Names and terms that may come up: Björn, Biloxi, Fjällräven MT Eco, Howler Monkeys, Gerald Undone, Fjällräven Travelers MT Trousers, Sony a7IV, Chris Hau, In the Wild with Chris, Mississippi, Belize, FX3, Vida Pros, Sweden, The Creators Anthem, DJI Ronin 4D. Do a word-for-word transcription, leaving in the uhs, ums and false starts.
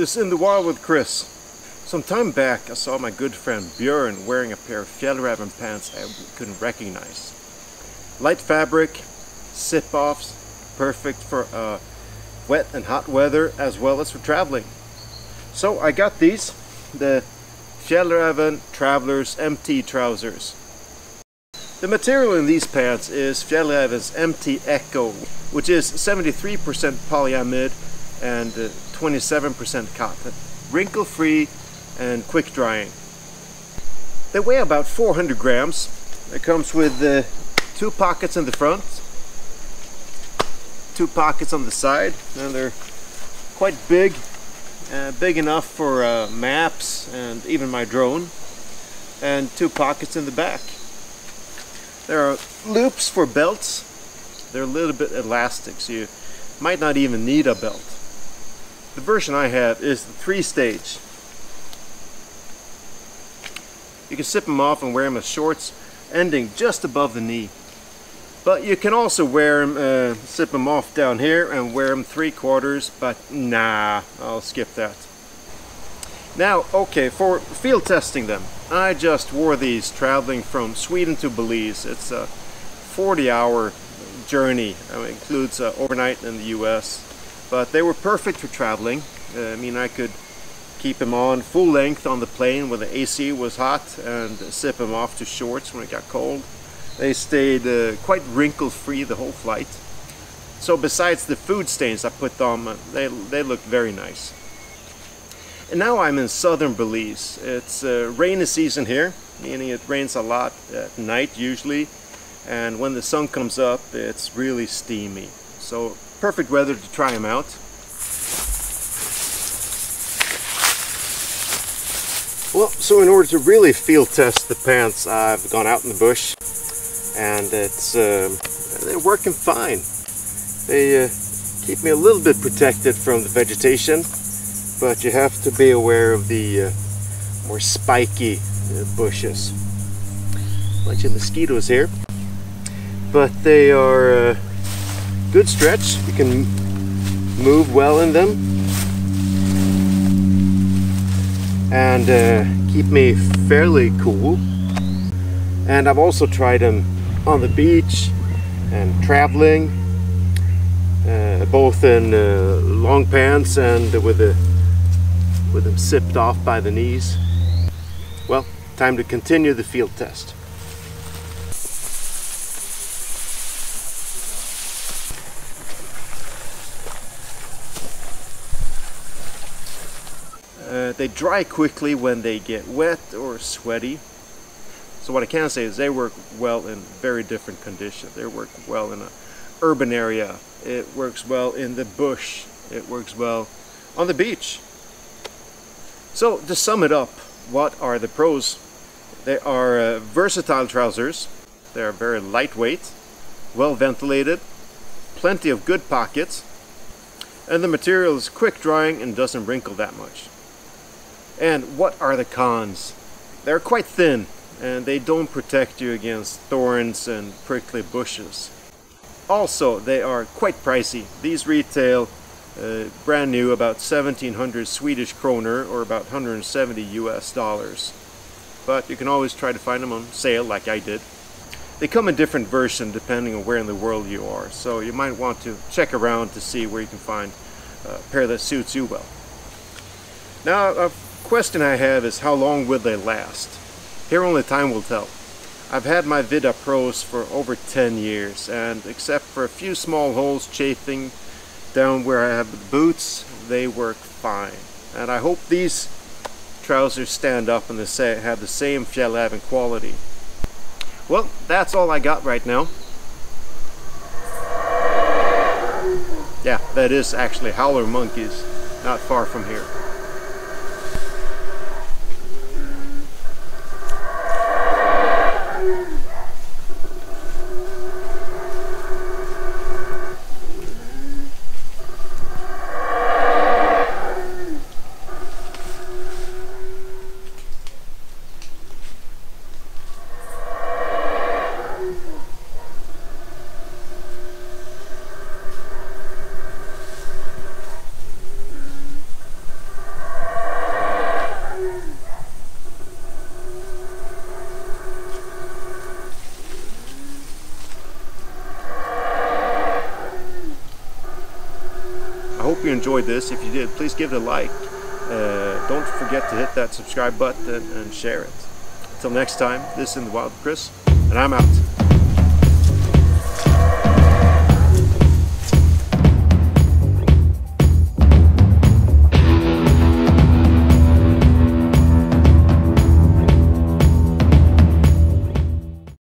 This is In the Wild with Chris. Some time back I saw my good friend Björn wearing a pair of Fjällräven pants I couldn't recognize. Light fabric, zip-offs, perfect for uh, wet and hot weather as well as for traveling. So I got these, the Fjällräven Travelers M T Trousers. The material in these pants is Fjällräven's M T Eco, which is seventy-three percent polyamide and twenty-seven percent cotton, wrinkle-free and quick drying. They weigh about four hundred grams. It comes with uh, two pockets in the front, two pockets on the side, and they're quite big, uh, big enough for uh, maps and even my drone, and two pockets in the back. There are loops for belts. They're a little bit elastic, so you might not even need a belt. The version I have is the three-stage. You can zip them off and wear them as shorts, ending just above the knee. But you can also wear them, uh, zip them off down here and wear them three quarters, but nah, I'll skip that. Now, okay, for field testing them, I just wore these traveling from Sweden to Belize. It's a forty hour journey. It includes uh, overnight in the U S, but they were perfect for traveling. Uh, I mean, I could keep them on full length on the plane when the A C was hot and zip them off to shorts when it got cold. They stayed uh, quite wrinkle-free the whole flight. So besides the food stains I put on, they, they looked very nice. And now I'm in southern Belize. It's uh, rainy season here, meaning it rains a lot at night usually, and when the sun comes up it's really steamy. So perfect weather to try them out. Well, so in order to really field test the pants, I've gone out in the bush, and it's um, they're working fine. They uh, keep me a little bit protected from the vegetation, but you have to be aware of the uh, more spiky uh, bushes. A bunch of mosquitoes here, but they are uh, good stretch. You can move well in them and uh, keep me fairly cool. And I've also tried them on the beach and traveling, uh, both in uh, long pants and with a with them zipped off by the knees. Well, time to continue the field test. Uh, they dry quickly when they get wet or sweaty. So what I can say is they work well in very different conditions. They work well in an urban area. It works well in the bush. It works well on the beach. So, to sum it up, what are the pros? They are uh, versatile trousers. They are very lightweight, well ventilated, plenty of good pockets, and the material is quick drying and doesn't wrinkle that much. And what are the cons? They're quite thin and they don't protect you against thorns and prickly bushes. Also, they are quite pricey. These retail Uh, brand new about seventeen hundred Swedish kroner, or about one hundred seventy U S dollars, but you can always try to find them on sale like I did. They come in different versions depending on where in the world you are, so you might want to check around to see where you can find a pair that suits you well. Now, a question I have is, how long will they last? Here only time will tell. I've had my Vida Pros for over ten years, and except for a few small holes chafing down where I have the boots, they work fine. And I hope these trousers stand up and they have the same Fjällräven quality. Well, that's all I got right now. Yeah, that is actually Howler Monkeys, not far from here. enjoyed this. If you did, please give it a like. Uh, don't forget to hit that subscribe button and share it. Until next time, this is In the Wild with Chris, and I'm out.